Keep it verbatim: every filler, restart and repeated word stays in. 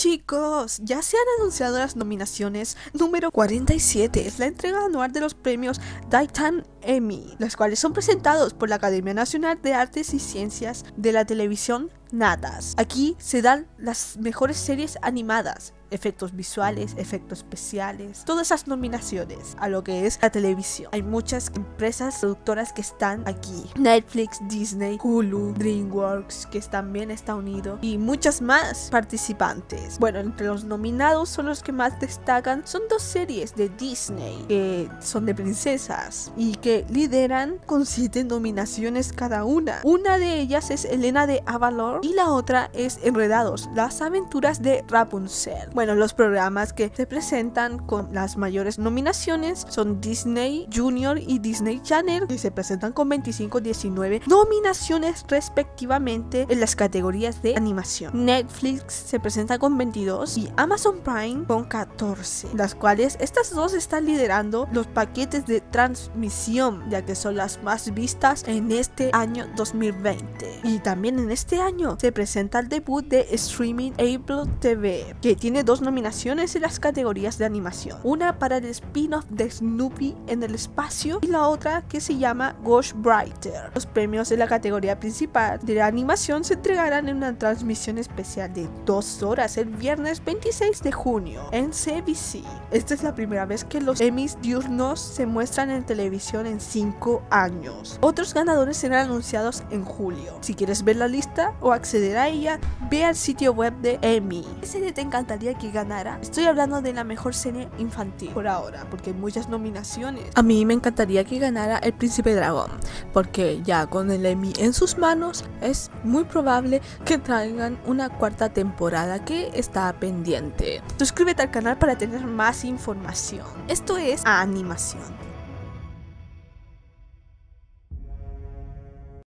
Chicos, ya se han anunciado las nominaciones número cuarenta y siete, es la entrega anual de los premios Daytime Emmy, los cuales son presentados por la Academia Nacional de Artes y Ciencias de la Televisión, NATAS. Aquí se dan las mejores series animadas, efectos visuales, efectos especiales, todas esas nominaciones a lo que es la televisión. Hay muchas empresas productoras que están aquí: Netflix, Disney, Hulu, DreamWorks, que también está unido, y muchas más participantes. Bueno, entre los nominados son los que más destacan, son dos series de Disney que son de princesas y que lideran con siete nominaciones cada una. Una de ellas es Elena de Avalor y la otra es Enredados, las aventuras de Rapunzel. Bueno, los programas que se presentan con las mayores nominaciones son Disney Junior y Disney Channel, que se presentan con veinticinco, diecinueve nominaciones respectivamente en las categorías de animación. Netflix se presenta con veintidós y Amazon Prime con catorce, las cuales estas dos están liderando los paquetes de transmisión, ya que son las más vistas en este año dos mil veinte. Y también en este año se presenta el debut de streaming Apple T V, que tiene dos nominaciones en las categorías de animación, una para el spin-off de Snoopy en el espacio y la otra que se llama Ghost Brighter. Los premios de la categoría principal de la animación se entregarán en una transmisión especial de dos horas el viernes veintiséis de junio en C B S. Esta es la primera vez que los Emmys diurnos se muestran en televisión en cinco años. Otros ganadores serán anunciados en julio. Si quieres ver la lista o acceder a ella, ve al sitio web de Emmy. ¿Qué serie te encantaría que ganara? Estoy hablando de la mejor serie infantil por ahora, porque hay muchas nominaciones. A mí me encantaría que ganara El Príncipe Dragón, porque ya con el Emmy en sus manos es muy probable que traigan una cuarta temporada que está pendiente. Suscríbete al canal para tener más información. Esto es Animación.